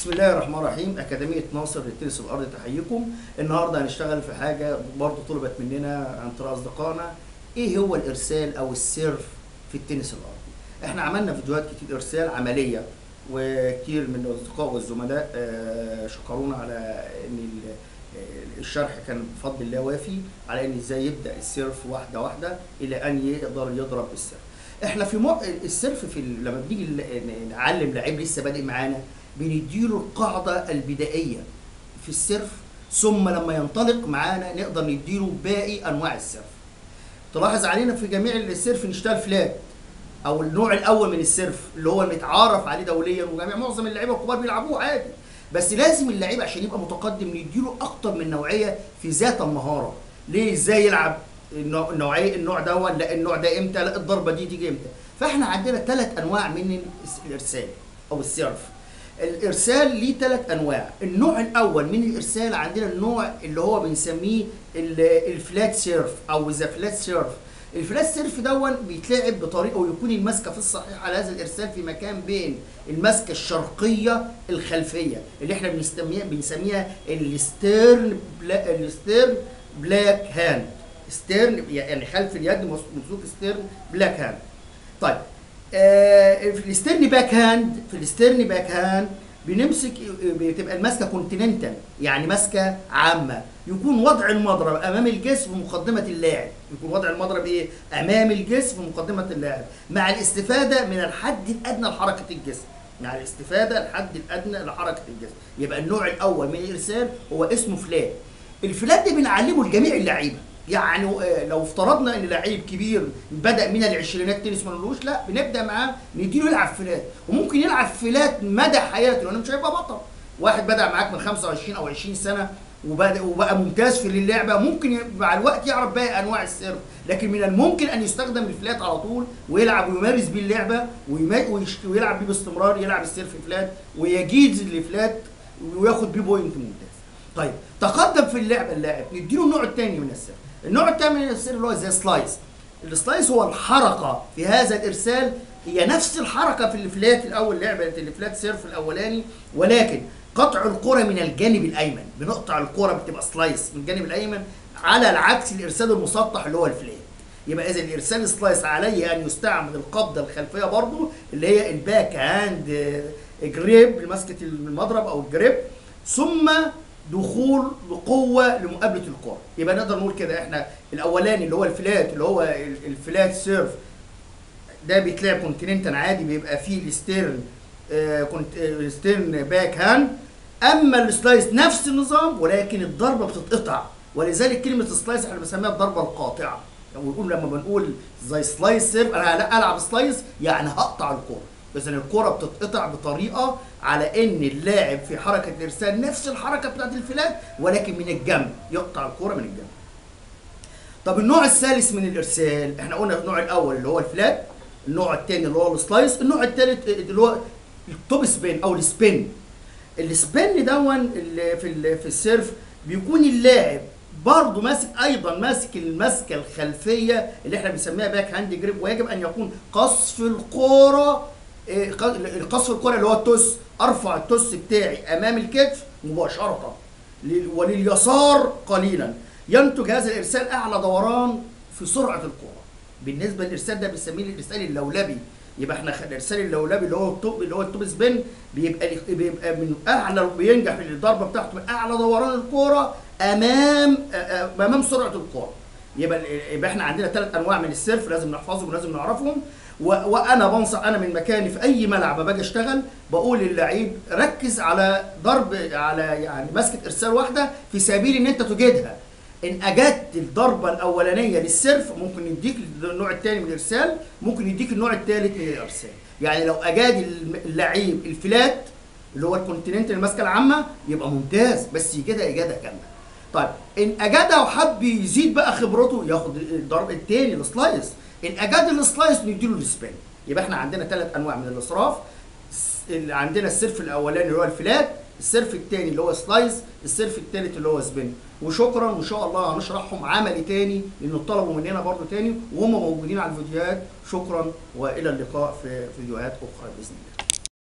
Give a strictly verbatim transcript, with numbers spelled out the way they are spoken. بسم الله الرحمن الرحيم. أكاديمية ناصر للتنس الأرضي تحييكم. النهارده هنشتغل في حاجة برضه طلبت مننا عن طريق أصدقائنا، إيه هو الإرسال أو السيرف في التنس الأرضي؟ إحنا عملنا فيديوهات كتير إرسال عملية، وكتير من الأصدقاء والزملاء شكرونا على إن الشرح كان بفضل الله وافي على إن إزاي يبدأ السيرف واحدة واحدة إلى أن يقدر يضرب السيرف. إحنا في مو... السيرف في ال... لما بنيجي نعلم لعيب لسه بادئ معانا بنديله القاعدة البدائية في السيرف، ثم لما ينطلق معانا نقدر نديله باقي أنواع السيرف. تلاحظ علينا في جميع السيرف نشتغل فلات أو النوع الأول من السيرف اللي هو المتعارف عليه دوليا، وجميع معظم اللعيبة الكبار بيلعبوه عادي، بس لازم اللعيب عشان يبقى متقدم نديله أكتر من نوعية في ذات المهارة. ليه؟ إزاي يلعب النوعية، النوع ده ولا النوع ده، إمتى لا الضربة دي تيجي إمتى. فإحنا عندنا ثلاث أنواع من الإرسال أو السيرف. الارسال ليه ثلاث انواع. النوع الاول من الارسال عندنا النوع اللي هو بنسميه الفلات سيرف او ذا فلات سيرف. الفلات سيرف دون بيتلعب بطريقه يكون المسكه في الصحيح على هذا الارسال في مكان بين المسكه الشرقيه الخلفيه اللي احنا بنسميها بنسميها الستيرن بلا الستيرن بلاك هاند. ستيرن يعني خلف اليد، مسوك ستيرن بلاك هاند. طيب آه في الاستيرن باك هاند، في الاستيرن باك هاند بنمسك، بتبقى المسكه كونتيننتال يعني مسكه عامه، يكون وضع المضرب امام الجسم ومقدمه اللاعب، يكون وضع المضرب ايه؟ امام الجسم ومقدمه اللاعب، مع الاستفاده من الحد الادنى لحركه الجسم، مع الاستفاده الحد الادنى لحركه الجسم. يبقى النوع الاول من الارسال هو اسمه فلات. الفلات ده بنعلمه لجميع اللعيبه، يعني لو افترضنا ان لعيب كبير بدا من العشرينات تنس ملوش، لا بنبدا معاه نديله يلعب فلات، وممكن يلعب فلات مدى حياته لانه مش هيبقى بطل. واحد بدا معاك من خمسة وعشرين او عشرين سنه وبدا وبقى ممتاز في اللعبه، ممكن مع الوقت يعرف باقي انواع السيرف، لكن من الممكن ان يستخدم الفلات على طول ويلعب ويمارس بيه اللعبه ويلعب بيه باستمرار، يلعب السيرف فلات ويجيد الفلات وياخد بيه بوينت ممتاز. طيب تقدم في اللعبه اللاعب، نديله النوع الثاني من السيرف. النوع الثاني من الارسال اللي هو زي سلايس. السلايس هو الحركه في هذا الارسال، هي نفس الحركه في الفلات الاول، لعبه الفلات سيرف الاولاني، ولكن قطع الكره من الجانب الايمن، بنقطع الكره بتبقى سلايس من الجانب الايمن، على العكس الارسال المسطح اللي هو الفلات. يبقى اذا الارسال سلايس عليه ان يستعمل القبضه الخلفيه برضو اللي هي الباك هاند جريب، مسكه المضرب او الجريب، ثم دخول بقوه لمقابله الكره. يبقى نقدر نقول كده احنا الاولاني اللي هو الفلات، اللي هو الفلات سيرف ده بيتلعب كونتيننتال عادي، بيبقى فيه الستيرن آه كنت آه ستيرن باك هاند. اما السلايس نفس النظام، ولكن الضربه بتتقطع، ولذلك كلمه السلايس احنا بنسميها الضربه القاطعه. ونقول لما بنقول زي سلايس سيرف، انا هلعب سلايس يعني هقطع الكره، إذا الكرة بتتقطع بطريقة على إن اللاعب في حركة الإرسال نفس الحركة بتاعت الفلات ولكن من الجنب، يقطع الكرة من الجنب. طب النوع الثالث من الإرسال، إحنا قلنا النوع الأول اللي هو الفلات، النوع الثاني اللي هو السلايس، النوع الثالث اللي هو التوب سبين أو السبين. السبين دون في في السيرف بيكون اللاعب برضه ماسك، ايضا ماسك المسكه الخلفيه اللي احنا بنسميها باك هاند جريب، ويجب ان يكون قصف الكرة، القصف الكرة اللي هو التوس، ارفع التوس بتاعي امام الكتف مباشره ولليسار قليلا، ينتج هذا الارسال اعلى دوران في سرعه الكرة. بالنسبه للارسال ده بنسميه الارسال اللولبي. يبقى احنا الارسال اللولبي اللي هو التوب اللي هو التوب سبين بيبقى بيبقى من اعلى، بينجح في الضربه بتاعته من اعلى دوران الكرة امام امام سرعه الكرة. يبقى يبقى احنا عندنا ثلاث انواع من السيرف لازم نحفظهم ولازم نعرفهم. وانا بنصح، انا من مكاني في اي ملعب باجي اشتغل بقول للعيب ركز على ضرب، على يعني مسكه ارسال واحده في سبيل ان انت تجيدها. ان اجدت الضربه الاولانيه للسيرف ممكن يديك النوع الثاني من الارسال، ممكن يديك النوع الثالث من الارسال. يعني لو اجاد اللعيب الفلات اللي هو الكونتيننتال المسكه العامه يبقى ممتاز، بس يجدها اجاده كامله. طيب ان اجادها وحب يزيد بقى خبرته ياخد الضرب الثاني السلايس، ان اجاد السلايس نديله السبين. يبقى احنا عندنا ثلاث انواع من الاسراف، عندنا السيرف الاولاني اللي هو الفلات، السيرف الثاني اللي هو سلايس، السيرف الثالث اللي هو سبين. وشكرا، وان شاء الله هنشرحهم عملي ثاني لانه طلبوا مننا برضه ثاني وهم موجودين على الفيديوهات. شكرا والى اللقاء في فيديوهات اخرى باذن الله.